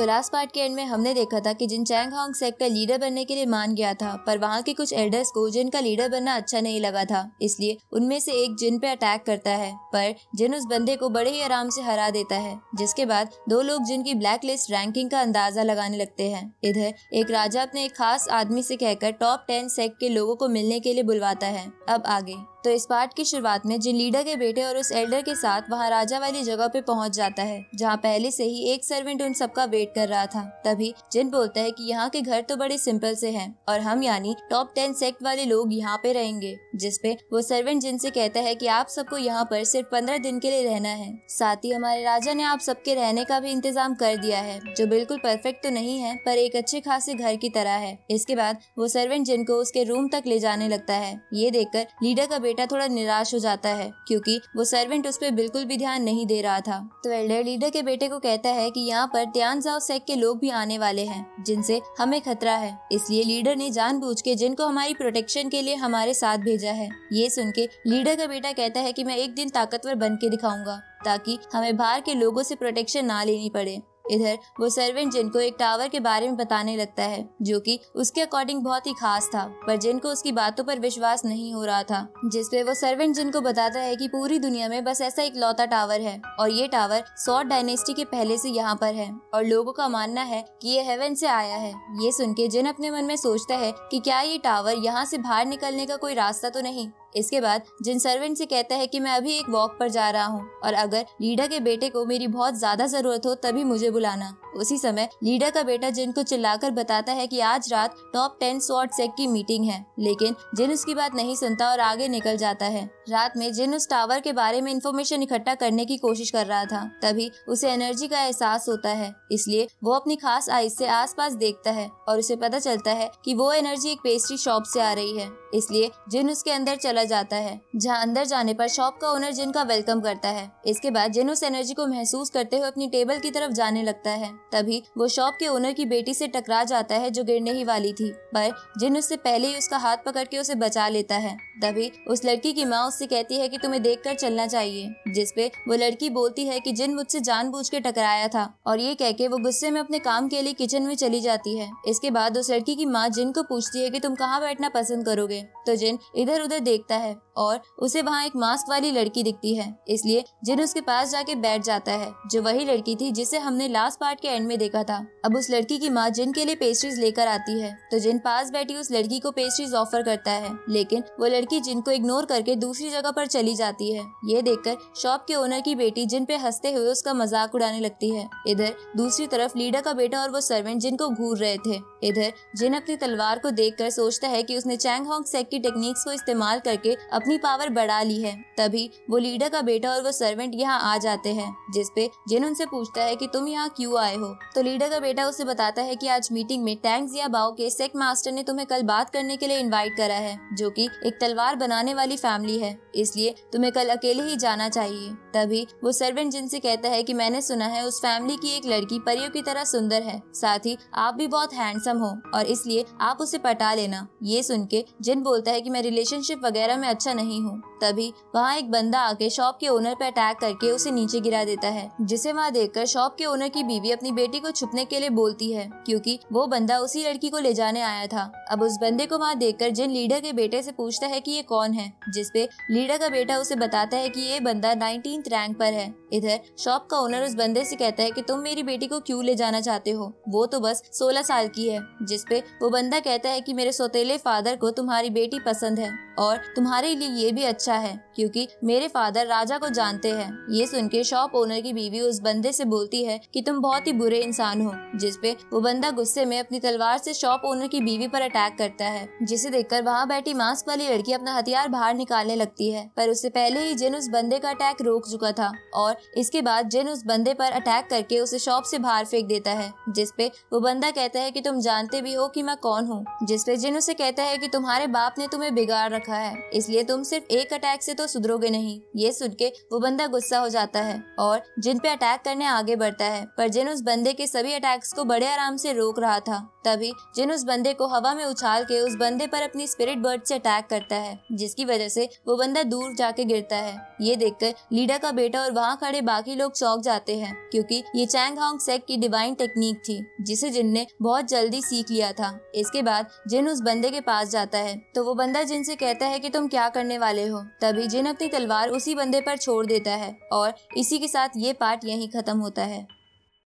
तो last part के and में हमने देखा था कि जिन चैंग हॉन्ग सेक का लीडर बनने के लिए मान गया था, पर वहाँ के कुछ एल्डर्स को जिन का लीडर बनना अच्छा नहीं लगा था, इसलिए उनमें से एक जिन पे अटैक करता है, पर जिन उस बंदे को बड़े ही आराम से हरा देता है। जिसके बाद दो लोग जिन की ब्लैक लिस्ट रैंकिंग का अंदाजा लगाने लगते हैं। इधर एक राजा अपने एक खास आदमी से कहकर टॉप 10 सेक के लोगों को मिलने के लिए बुलवाता है। अब आगे तो इस पार्ट की शुरुआत में जिन लीडर के बेटे और उस एल्डर के साथ वहाँ राजा वाली जगह पे पहुँच जाता है, जहाँ पहले से ही एक सर्वेंट उन सबका वेट कर रहा था। तभी जिन बोलता है कि यहाँ के घर तो बड़े सिंपल से हैं और हम यानी टॉप 10 सेक्ट वाले लोग यहाँ पे रहेंगे। जिसपे वो सर्वेंट जिन से कहता है कि आप सबको यहाँ पर सिर्फ 15 दिन के लिए रहना है, साथ ही हमारे राजा ने आप सबके रहने का भी इंतजाम कर दिया है, जो बिल्कुल परफेक्ट तो नहीं है पर एक अच्छे खासे घर की तरह है। इसके बाद वो सर्वेंट जिन को उसके रूम तक ले जाने लगता है। ये देखकर लीडर का बेटा थोड़ा निराश हो जाता है क्योंकि वो सर्वेंट उस पर बिल्कुल भी ध्यान नहीं दे रहा था। तो एल्डर लीडर के बेटे को कहता है कि यहाँ पर तियानजाओ सेक के लोग भी आने वाले हैं, जिनसे हमें खतरा है, इसलिए लीडर ने जानबूझ के जिनको हमारी प्रोटेक्शन के लिए हमारे साथ भेजा है। ये सुन के लीडर का बेटा कहता है कि मैं एक दिन ताकतवर बन के दिखाऊंगा ताकि हमें बाहर के लोगों से प्रोटेक्शन ना लेनी पड़े। इधर वो सर्वेंट जिन को एक टावर के बारे में बताने लगता है, जो कि उसके अकॉर्डिंग बहुत ही खास था, पर जिन को उसकी बातों पर विश्वास नहीं हो रहा था। जिसपे वो सर्वेंट जिन को बताता है कि पूरी दुनिया में बस ऐसा एक लौता टावर है और ये टावर सॉ डायनेस्टी के पहले से यहाँ पर है और लोगों का मानना है कि ये हेवन से आया है। ये सुन के जिन अपने मन में सोचता है कि क्या ये टावर यहाँ से बाहर निकलने का कोई रास्ता तो नहीं। इसके बाद जिन सर्वेंट से कहता है कि मैं अभी एक वॉक पर जा रहा हूँ और अगर लीडर के बेटे को मेरी बहुत ज्यादा जरूरत हो तभी मुझे बुलाना। उसी समय लीडर का बेटा जिन को चिल्लाकर बताता है कि आज रात टॉप 10 सॉर्ट सेक की मीटिंग है, लेकिन जिन उसकी बात नहीं सुनता और आगे निकल जाता है। रात में जिन उस टावर के बारे में इंफॉर्मेशन इकट्ठा करने की कोशिश कर रहा था, तभी उसे एनर्जी का एहसास होता है, इसलिए वो अपनी खास आईज से आसपास देखता है और उसे पता चलता है कि वो एनर्जी एक पेस्ट्री शॉप से आ रही है। इसलिए जिन उसके अंदर चला जाता है, जहाँ अंदर जाने पर शॉप का ओनर जिन का वेलकम करता है। इसके बाद जिन उस एनर्जी को महसूस करते हुए अपनी टेबल की तरफ जाने लगता है, तभी वो शॉप के ओनर की बेटी से टकरा जाता है जो गिरने ही वाली थी, पर जिन उससे पहले ही उसका हाथ पकड़ के उसे बचा लेता है। तभी उस लड़की की माँ उससे कहती है कि तुम्हें देखकर चलना चाहिए, जिसपे वो लड़की बोलती है कि जिन मुझसे जानबूझ के टकराया था, और ये कह के वो गुस्से में अपने काम के लिए किचन में चली जाती है। इसके बाद उस लड़की की माँ जिन को पूछती है कि तुम कहाँ बैठना पसंद करोगे, तो जिन इधर उधर देखता है और उसे वहाँ एक मास्क वाली लड़की दिखती है, इसलिए जिन उसके पास जाके बैठ जाता है, जो वही लड़की थी जिसे हमने लास्ट पार्ट के एंड में देखा था। अब उस लड़की की माँ जिन के लिए पेस्ट्रीज लेकर आती है, तो जिन पास बैठी उस लड़की को पेस्ट्रीज ऑफर करता है, लेकिन वो लड़की जिन को इग्नोर करके दूसरी जगह पर चली जाती है। ये देखकर शॉप के ओनर की बेटी जिन पे हंसते हुए उसका मजाक उड़ाने लगती है। इधर दूसरी तरफ लीडर का बेटा और वो सर्वेंट जिन को घूर रहे थे। इधर जिन अपनी तलवार को देखकर सोचता है कि उसने चैंग हॉन्ग सेक की टेक्निक्स को इस्तेमाल करके अपनी पावर बढ़ा ली है। तभी वो लीडर का बेटा और वो सर्वेंट यहाँ आ जाते हैं, जिसपे जिन उनसे पूछता है कि तुम यहाँ क्यों आए हो, तो लीडर का बेटा उसे बताता है कि आज मीटिंग में टैंक या बाओ के सेक मास्टर ने तुम्हें कल बात करने के लिए इनवाइट करा है, जो कि एक तलवार बनाने वाली फैमिली है, इसलिए तुम्हें कल अकेले ही जाना चाहिए। तभी वो सर्वेंट जिन से कहता है कि मैंने सुना है उस फैमिली की एक लड़की परियों की तरह सुंदर है, साथ ही आप भी बहुत हैंडसम हो और इसलिए आप उसे पटा लेना। ये सुन के जिन बोलता है कि मैं रिलेशनशिप वगैरह में अच्छा नहीं हूँ। तभी वहाँ एक बंदा आके शॉप के ओनर पर अटैक करके उसे नीचे गिरा देता है, जिसे वहाँ देखकर शॉप के ओनर की बीवी अपनी बेटी को छुपने के लिए बोलती है क्योंकि वो बंदा उसी लड़की को ले जाने आया था। अब उस बंदे को वहाँ देखकर जिन लीडर के बेटे से पूछता है कि ये कौन है, जिसपे लीडर का बेटा उसे बताता है कि ये बंदा 19th रैंक पर है। इधर शॉप का ओनर उस बंदे से कहता है कि तुम मेरी बेटी को क्यों ले जाना चाहते हो, वो तो बस 16 साल की है। जिसपे वो बंदा कहता है कि मेरे सौतेले फादर को तुम्हारी बेटी पसंद है और तुम्हारे लिए ये भी अच्छा है क्योंकि मेरे फादर राजा को जानते हैं। ये सुन के शॉप ओनर की बीवी उस बंदे से बोलती है कि तुम बहुत ही बुरे इंसान हो, जिसपे वो बंदा गुस्से में अपनी तलवार से शॉप ओनर की बीवी पर अटैक करता है, जिसे देखकर वहाँ बैठी मास्क वाली लड़की अपना हथियार बाहर निकालने लगती है, पर उससे पहले ही जिन उस बंदे का अटैक रोक चुका था और इसके बाद जिन उस बंदे पर अटैक करके उसे शॉप से बाहर फेंक देता है। जिसपे वो बंदा कहता है कि तुम जानते भी हो कि मैं कौन हूँ, जिसपे जिन उसे कहता है कि तुम्हारे बाप ने तुम्हें बिगाड़ रखा है, इसलिए तुम सिर्फ एक अटैक से तो सुधरोगे नहीं। ये सुन के वो बंदा गुस्सा हो जाता है और जिन पे अटैक करने आगे बढ़ता है, पर जिन उस बंदे के सभी अटैक्स को बड़े आराम से रोक रहा था। तभी जिन उस बंदे को हवा में उछाल के उस बंदे पर अपनी स्पिरिट बर्ड से अटैक करता है, जिसकी वजह से वो बंदा दूर जाके गिरता है। ये देखकर लीडर का बेटा और वहाँ खड़े बाकी लोग चौंक जाते हैं, क्योंकि ये चैंग हॉन्ग सेक की डिवाइन टेक्निक थी जिसे जिन ने बहुत जल्दी सीख लिया था। इसके बाद जिन उस बंदे के पास जाता है तो वो बंदा जिन से कहता है कि तुम क्या करने वाले हो। तभी जिन अपनी तलवार उसी बंदे पर छोड़ देता है और इसी के साथ ये पार्ट यहीं खत्म होता है।